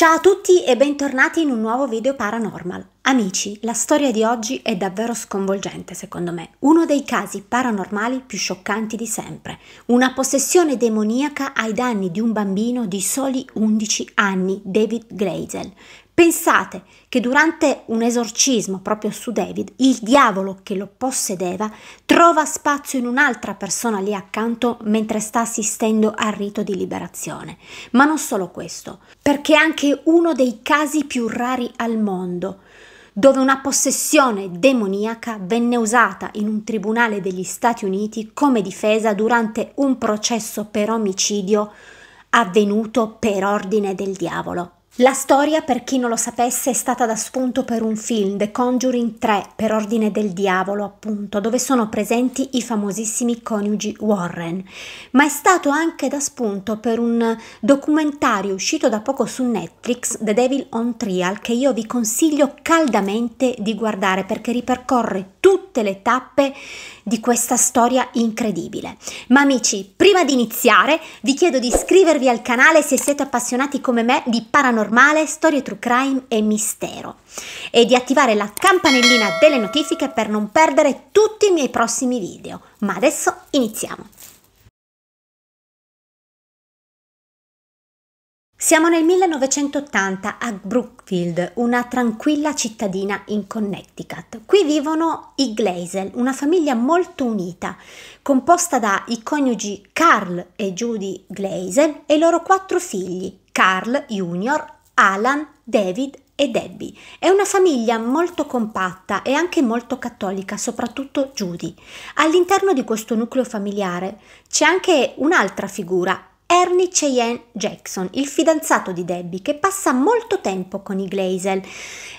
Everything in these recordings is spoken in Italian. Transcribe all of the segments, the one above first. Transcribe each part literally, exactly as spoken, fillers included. Ciao a tutti e bentornati in un nuovo video paranormal. Amici, la storia di oggi è davvero sconvolgente secondo me, uno dei casi paranormali più scioccanti di sempre, una possessione demoniaca ai danni di un bambino di soli undici anni, David Glazer. Pensate che durante un esorcismo proprio su David, il diavolo che lo possedeva trova spazio in un'altra persona lì accanto mentre sta assistendo al rito di liberazione. Ma non solo questo, perché è anche uno dei casi più rari al mondo, dove una possessione demoniaca venne usata in un tribunale degli Stati Uniti come difesa durante un processo per omicidio avvenuto per ordine del diavolo. La storia, per chi non lo sapesse, è stata da spunto per un film, The Conjuring tre, per ordine del diavolo appunto, dove sono presenti i famosissimi coniugi Warren, ma è stato anche da spunto per un documentario uscito da poco su Netflix, The Devil on Trial, che io vi consiglio caldamente di guardare perché ripercorre tutte le tappe di questa storia incredibile. Ma amici, prima di iniziare vi chiedo di iscrivervi al canale se siete appassionati come me di paranormale, storie true crime e mistero, e di attivare la campanellina delle notifiche per non perdere tutti i miei prossimi video. Ma adesso iniziamo. Siamo nel millenovecentottanta a Brookfield, una tranquilla cittadina in Connecticut. Qui vivono i Glazer, una famiglia molto unita, composta dai coniugi Carl e Judy Glazer e i loro quattro figli, Carl Junior, Alan, David e Debbie. È una famiglia molto compatta e anche molto cattolica, soprattutto Judy. All'interno di questo nucleo familiare c'è anche un'altra figura, Ernie Cheyenne Jackson, il fidanzato di Debbie, che passa molto tempo con i Glazer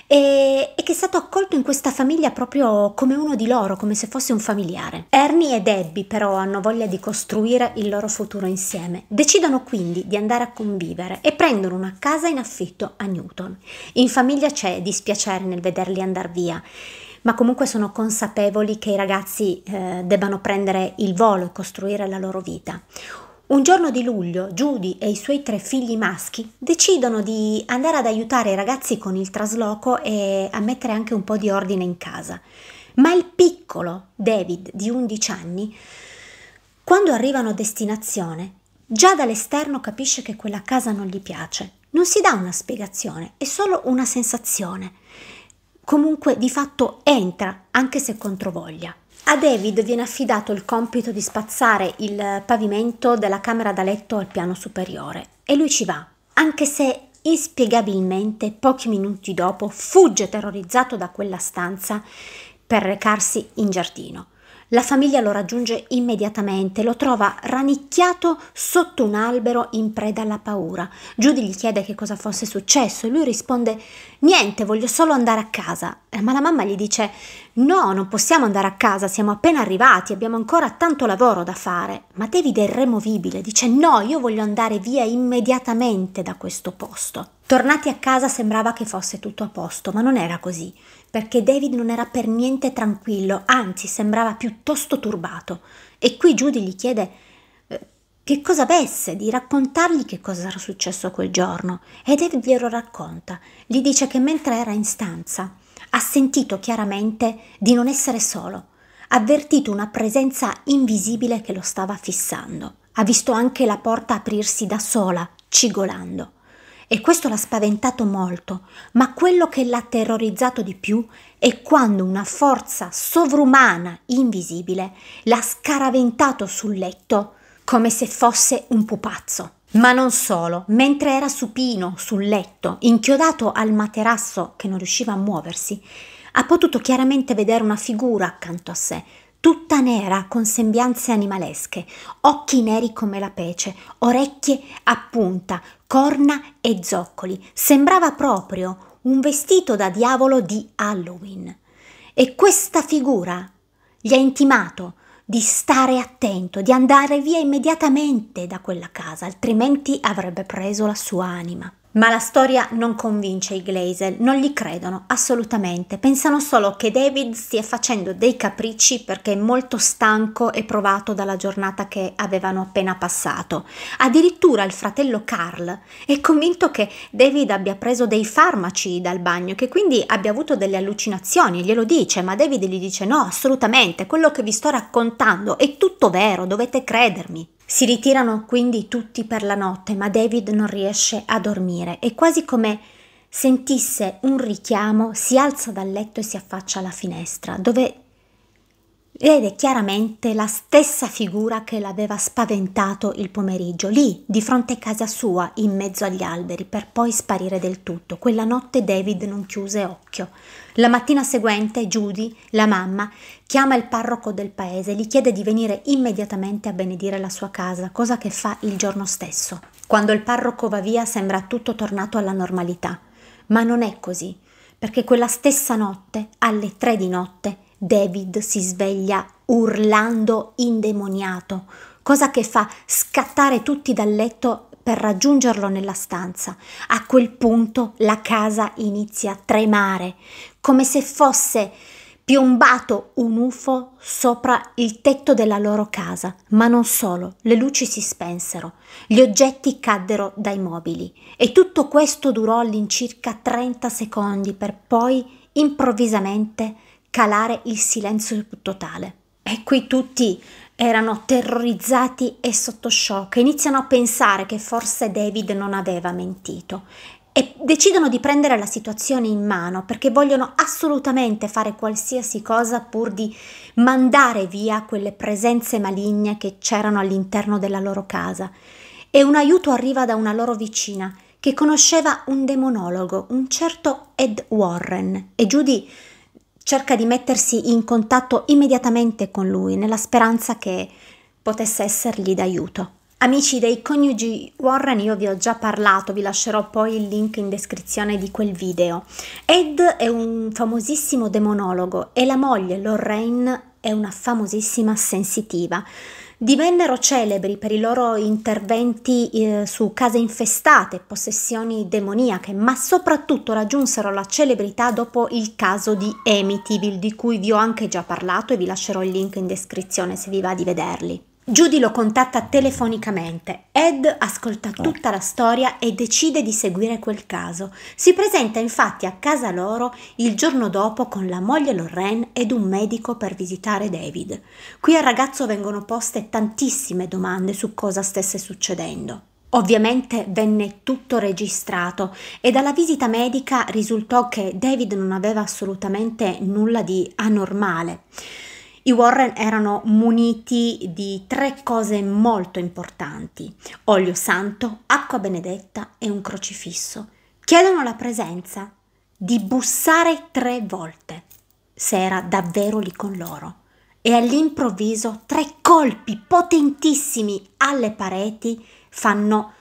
e, e che è stato accolto in questa famiglia proprio come uno di loro, come se fosse un familiare. Ernie e Debbie però hanno voglia di costruire il loro futuro insieme. Decidono quindi di andare a convivere e prendono una casa in affitto a Newton. In famiglia c'è dispiacere nel vederli andare via, ma comunque sono consapevoli che i ragazzi eh, debbano prendere il volo e costruire la loro vita. Un giorno di luglio Judy e i suoi tre figli maschi decidono di andare ad aiutare i ragazzi con il trasloco e a mettere anche un po' di ordine in casa. Ma il piccolo David di undici anni, quando arrivano a destinazione, già dall'esterno capisce che quella casa non gli piace. Non si dà una spiegazione, è solo una sensazione. Comunque di fatto entra, anche se controvoglia. A David viene affidato il compito di spazzare il pavimento della camera da letto al piano superiore e lui ci va, anche se inspiegabilmente pochi minuti dopo fugge terrorizzato da quella stanza per recarsi in giardino. La famiglia lo raggiunge immediatamente, lo trova rannicchiato sotto un albero in preda alla paura. Judy gli chiede che cosa fosse successo e lui risponde «Niente, voglio solo andare a casa». Ma la mamma gli dice «No, non possiamo andare a casa, siamo appena arrivati, abbiamo ancora tanto lavoro da fare». Ma David è irremovibile, dice «No, io voglio andare via immediatamente da questo posto». Tornati a casa sembrava che fosse tutto a posto, ma non era così, perché David non era per niente tranquillo, anzi sembrava piuttosto turbato. E qui Judy gli chiede eh, che cosa avesse, di raccontargli che cosa era successo quel giorno. E David glielo racconta, gli dice che mentre era in stanza ha sentito chiaramente di non essere solo, ha avvertito una presenza invisibile che lo stava fissando, ha visto anche la porta aprirsi da sola, cigolando. E questo l'ha spaventato molto, ma quello che l'ha terrorizzato di più è quando una forza sovrumana, invisibile, l'ha scaraventato sul letto come se fosse un pupazzo. Ma non solo, mentre era supino sul letto, inchiodato al materasso che non riusciva a muoversi, ha potuto chiaramente vedere una figura accanto a sé, tutta nera con sembianze animalesche, occhi neri come la pece, orecchie a punta, corna e zoccoli. Sembrava proprio un vestito da diavolo di Halloween. E questa figura gli ha intimato di stare attento, di andare via immediatamente da quella casa, altrimenti avrebbe preso la sua anima. Ma la storia non convince i Glazer, non gli credono assolutamente, pensano solo che David stia facendo dei capricci perché è molto stanco e provato dalla giornata che avevano appena passato. Addirittura il fratello Carl è convinto che David abbia preso dei farmaci dal bagno, che quindi abbia avuto delle allucinazioni, glielo dice, ma David gli dice no, assolutamente, quello che vi sto raccontando è tutto vero, dovete credermi. Si ritirano quindi tutti per la notte, ma David non riesce a dormire. È quasi come sentisse un richiamo, si alza dal letto e si affaccia alla finestra, dove vede chiaramente la stessa figura che l'aveva spaventato il pomeriggio, lì, di fronte a casa sua, in mezzo agli alberi, per poi sparire del tutto. Quella notte David non chiuse occhio. La mattina seguente Judy, la mamma, chiama il parroco del paese, gli chiede di venire immediatamente a benedire la sua casa, cosa che fa il giorno stesso. Quando il parroco va via sembra tutto tornato alla normalità, ma non è così, perché quella stessa notte, alle tre di notte, David si sveglia urlando indemoniato, cosa che fa scattare tutti dal letto per raggiungerlo nella stanza. A quel punto la casa inizia a tremare, come se fosse piombato un U F O sopra il tetto della loro casa. Ma non solo, le luci si spensero, gli oggetti caddero dai mobili e tutto questo durò all'incirca trenta secondi per poi improvvisamente calare il silenzio totale. E qui tutti erano terrorizzati e sotto shock, iniziano a pensare che forse David non aveva mentito e decidono di prendere la situazione in mano perché vogliono assolutamente fare qualsiasi cosa pur di mandare via quelle presenze maligne che c'erano all'interno della loro casa. E un aiuto arriva da una loro vicina che conosceva un demonologo, un certo Ed Warren, e Judy cerca di mettersi in contatto immediatamente con lui nella speranza che potesse essergli d'aiuto. Amici dei coniugi Warren, io vi ho già parlato, vi lascerò poi il link in descrizione di quel video. Ed è un famosissimo demonologo e la moglie Lorraine è una famosissima sensitiva. Divennero celebri per i loro interventi eh, su case infestate, possessioni demoniache, ma soprattutto raggiunsero la celebrità dopo il caso di Amityville, di cui vi ho anche già parlato e vi lascerò il link in descrizione se vi va di vederli. Judy lo contatta telefonicamente, Ed ascolta tutta la storia e decide di seguire quel caso. Si presenta infatti a casa loro il giorno dopo con la moglie Lorraine ed un medico per visitare David. Qui al ragazzo vengono poste tantissime domande su cosa stesse succedendo. Ovviamente venne tutto registrato e dalla visita medica risultò che David non aveva assolutamente nulla di anormale. I Warren erano muniti di tre cose molto importanti: olio santo, acqua benedetta e un crocifisso. Chiedono la presenza di bussare tre volte, se era davvero lì con loro. E all'improvviso tre colpi potentissimi alle pareti fanno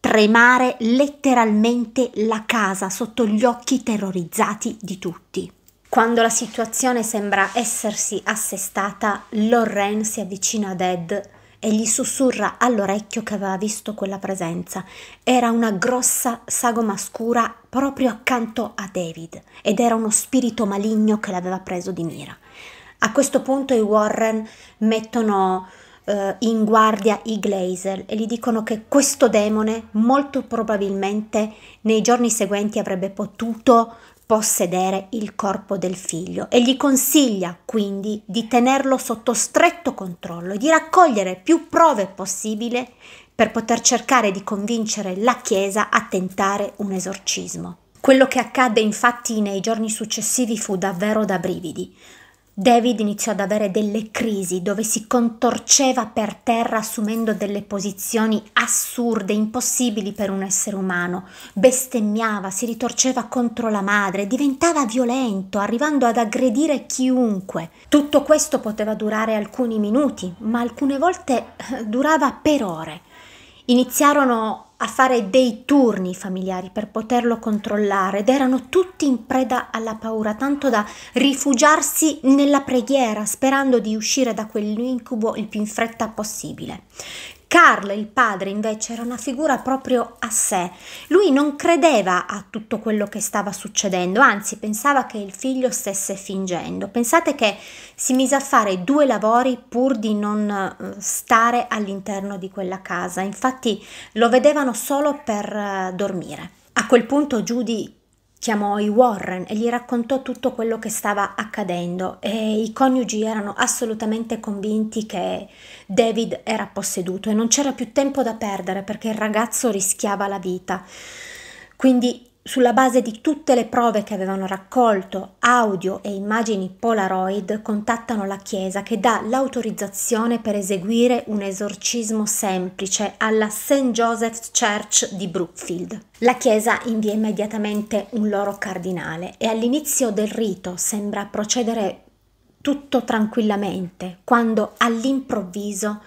tremare letteralmente la casa sotto gli occhi terrorizzati di tutti. Quando la situazione sembra essersi assestata, Lorraine si avvicina ad Ed e gli sussurra all'orecchio che aveva visto quella presenza. Era una grossa sagoma scura proprio accanto a David ed era uno spirito maligno che l'aveva preso di mira. A questo punto i Warren mettono eh, in guardia i Glazer e gli dicono che questo demone molto probabilmente nei giorni seguenti avrebbe potuto possedere il corpo del figlio e gli consiglia quindi di tenerlo sotto stretto controllo e di raccogliere più prove possibile per poter cercare di convincere la Chiesa a tentare un esorcismo. Quello che accadde infatti nei giorni successivi fu davvero da brividi. David iniziò ad avere delle crisi dove si contorceva per terra assumendo delle posizioni assurde, impossibili per un essere umano, bestemmiava, si ritorceva contro la madre, diventava violento, arrivando ad aggredire chiunque. Tutto questo poteva durare alcuni minuti, ma alcune volte durava per ore. Iniziarono a fare dei turni familiari per poterlo controllare ed erano tutti in preda alla paura, tanto da rifugiarsi nella preghiera sperando di uscire da quell'incubo il più in fretta possibile. Carl, il padre, invece, era una figura proprio a sé. Lui non credeva a tutto quello che stava succedendo, anzi pensava che il figlio stesse fingendo. Pensate che si mise a fare due lavori pur di non stare all'interno di quella casa, infatti lo vedevano solo per dormire. A quel punto Judy chiamò i Warren e gli raccontò tutto quello che stava accadendo e i coniugi erano assolutamente convinti che David era posseduto e non c'era più tempo da perdere perché il ragazzo rischiava la vita. Quindi, sulla base di tutte le prove che avevano raccolto, audio e immagini Polaroid, contattano la chiesa che dà l'autorizzazione per eseguire un esorcismo semplice alla Saint Joseph's Church di Brookfield. La chiesa invia immediatamente un loro cardinale e all'inizio del rito sembra procedere tutto tranquillamente, quando all'improvviso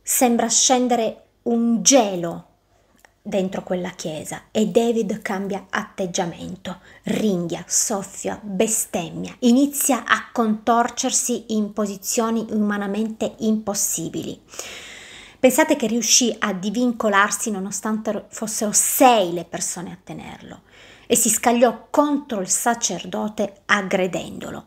sembra scendere un gelo dentro quella chiesa e David cambia atteggiamento, ringhia, soffia, bestemmia, inizia a contorcersi in posizioni umanamente impossibili. Pensate che riuscì a divincolarsi nonostante fossero sei le persone a tenerlo e si scagliò contro il sacerdote aggredendolo.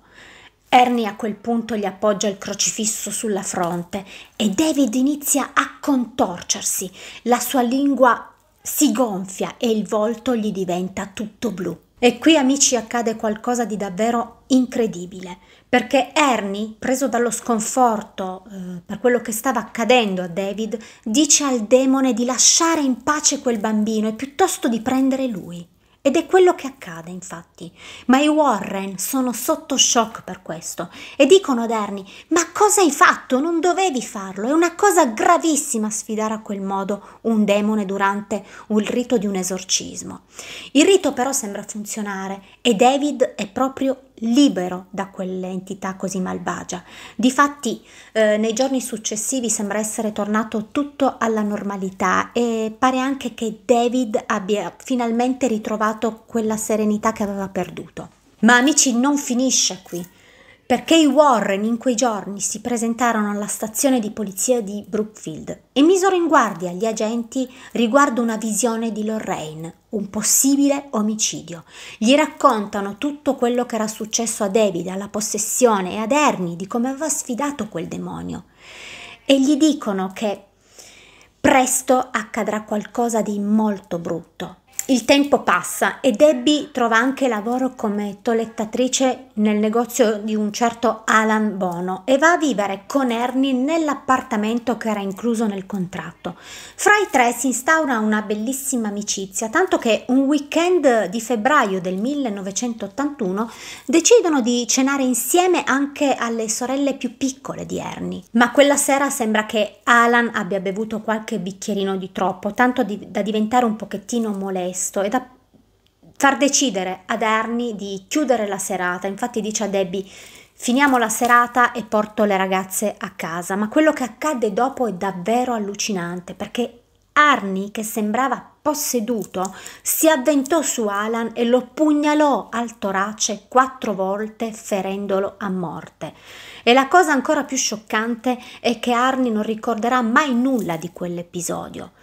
Ernie a quel punto gli appoggia il crocifisso sulla fronte e David inizia a contorcersi, la sua lingua si gonfia e il volto gli diventa tutto blu. E qui, amici, accade qualcosa di davvero incredibile, perché Ernie, preso dallo sconforto eh, per quello che stava accadendo a David, dice al demone di lasciare in pace quel bambino e piuttosto di prendere lui. Ed è quello che accade, infatti, ma i Warren sono sotto shock per questo e dicono ad Ernie: ma cosa hai fatto? Non dovevi farlo, è una cosa gravissima sfidare a quel modo un demone durante un rito di un esorcismo. Il rito però sembra funzionare e David è proprio libero da quell'entità così malvagia. Difatti eh, nei giorni successivi sembra essere tornato tutto alla normalità e pare anche che David abbia finalmente ritrovato quella serenità che aveva perduto. Ma, amici, non finisce qui, perché i Warren in quei giorni si presentarono alla stazione di polizia di Brookfield e misero in guardia gli agenti riguardo una visione di Lorraine, un possibile omicidio. Gli raccontano tutto quello che era successo a David, alla possessione, e ad Ernie di come aveva sfidato quel demonio, e gli dicono che presto accadrà qualcosa di molto brutto. Il tempo passa e Debbie trova anche lavoro come toilettatrice nel negozio di un certo Alan Bono e va a vivere con Ernie nell'appartamento che era incluso nel contratto. Fra i tre si instaura una bellissima amicizia, tanto che un weekend di febbraio del millenovecentottantuno decidono di cenare insieme anche alle sorelle più piccole di Ernie. Ma quella sera sembra che Alan abbia bevuto qualche bicchierino di troppo, tanto di, da diventare un pochettino molesto e da far decidere ad Ernie di chiudere la serata. Infatti dice a Debbie: finiamo la serata e porto le ragazze a casa. Ma quello che accadde dopo è davvero allucinante, perché Ernie, che sembrava posseduto, si avventò su Alan e lo pugnalò al torace quattro volte, ferendolo a morte. E la cosa ancora più scioccante è che Ernie non ricorderà mai nulla di quell'episodio.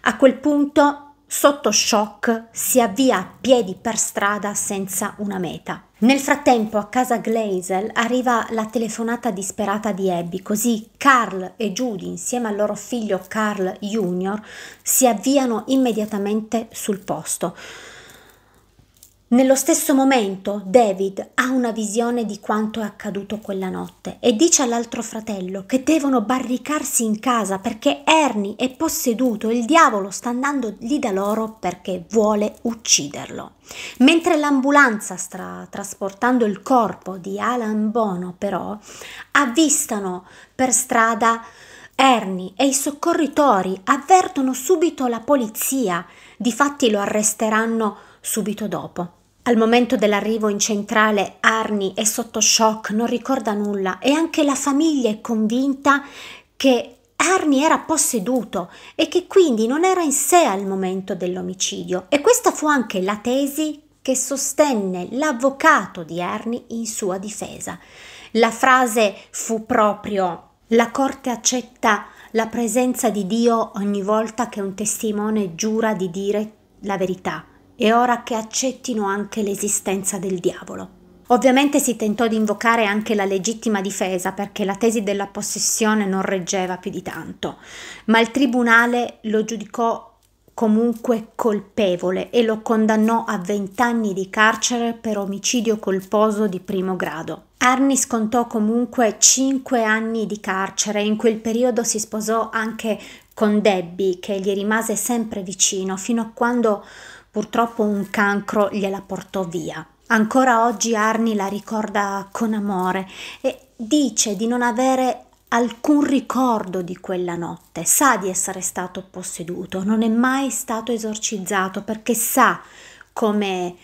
A quel punto, sotto shock, si avvia a piedi per strada senza una meta. Nel frattempo a casa Glazer arriva la telefonata disperata di Abby, così Carl e Judy insieme al loro figlio Carl junior si avviano immediatamente sul posto. Nello stesso momento David ha una visione di quanto è accaduto quella notte e dice all'altro fratello che devono barricarsi in casa perché Ernie è posseduto e il diavolo sta andando lì da loro perché vuole ucciderlo. Mentre l'ambulanza sta trasportando il corpo di Alan Bono, però, avvistano per strada Ernie e i soccorritori avvertono subito la polizia, difatti lo arresteranno subito dopo. Al momento dell'arrivo in centrale Ernie è sotto shock, non ricorda nulla e anche la famiglia è convinta che Ernie era posseduto e che quindi non era in sé al momento dell'omicidio, e questa fu anche la tesi che sostenne l'avvocato di Ernie in sua difesa. La frase fu proprio: la corte accetta la presenza di Dio ogni volta che un testimone giura di dire la verità, e ora che accettino anche l'esistenza del diavolo. Ovviamente si tentò di invocare anche la legittima difesa, perché la tesi della possessione non reggeva più di tanto, ma il tribunale lo giudicò comunque colpevole e lo condannò a vent'anni di carcere per omicidio colposo di primo grado. Ernie scontò comunque cinque anni di carcere e in quel periodo si sposò anche con Debbie, che gli rimase sempre vicino fino a quando purtroppo un cancro gliela portò via. Ancora oggi Ernie la ricorda con amore e dice di non avere alcun ricordo di quella notte, sa di essere stato posseduto, non è mai stato esorcizzato perché sa come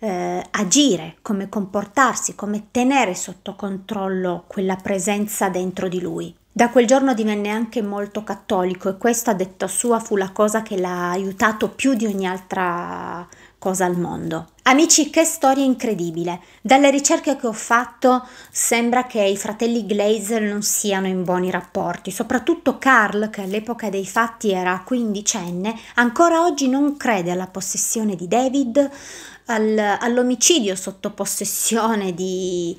eh, agire, come comportarsi, come tenere sotto controllo quella presenza dentro di lui. Da quel giorno divenne anche molto cattolico e questa, a detta sua, fu la cosa che l'ha aiutato più di ogni altra cosa al mondo. Amici, che storia incredibile! Dalle ricerche che ho fatto sembra che i fratelli Glazer non siano in buoni rapporti, soprattutto Carl, che all'epoca dei fatti era quindicenne, ancora oggi non crede alla possessione di David, al, all'omicidio sotto possessione di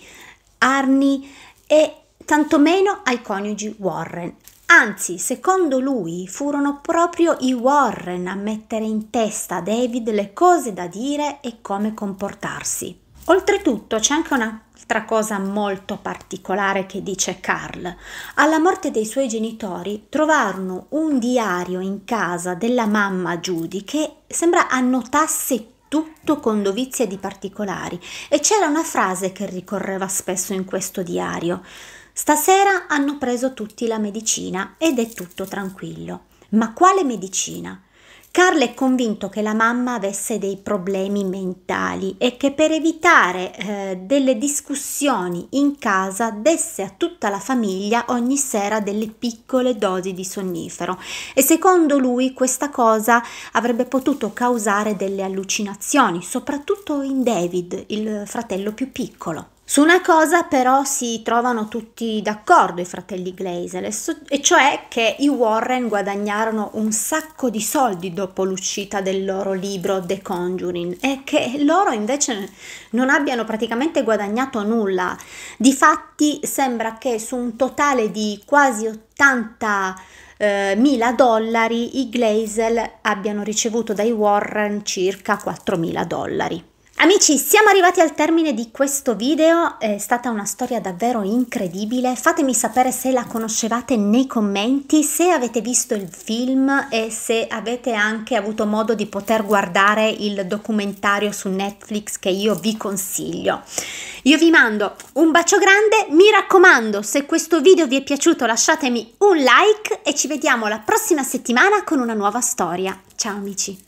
Ernie e tantomeno ai coniugi Warren. Anzi, secondo lui, furono proprio i Warren a mettere in testa a David le cose da dire e come comportarsi. Oltretutto c'è anche un'altra cosa molto particolare che dice Carl. Alla morte dei suoi genitori trovarono un diario in casa della mamma Judy che sembra annotasse tutto con dovizia di particolari, e c'era una frase che ricorreva spesso in questo diario: stasera hanno preso tutti la medicina ed è tutto tranquillo. Ma quale medicina? Carl è convinto che la mamma avesse dei problemi mentali e che per evitare eh, delle discussioni in casa desse a tutta la famiglia ogni sera delle piccole dosi di sonnifero, e secondo lui questa cosa avrebbe potuto causare delle allucinazioni, soprattutto in David, il fratello più piccolo. Su una cosa però si trovano tutti d'accordo i fratelli Glazer, e cioè che i Warren guadagnarono un sacco di soldi dopo l'uscita del loro libro The Conjuring e che loro invece non abbiano praticamente guadagnato nulla. Difatti sembra che su un totale di quasi ottanta mila dollari i Glazer abbiano ricevuto dai Warren circa quattromila dollari. Amici, siamo arrivati al termine di questo video, è stata una storia davvero incredibile. Fatemi sapere se la conoscevate nei commenti, se avete visto il film e se avete anche avuto modo di poter guardare il documentario su Netflix che io vi consiglio. Io vi mando un bacio grande, mi raccomando, se questo video vi è piaciuto lasciatemi un like e ci vediamo la prossima settimana con una nuova storia. Ciao amici!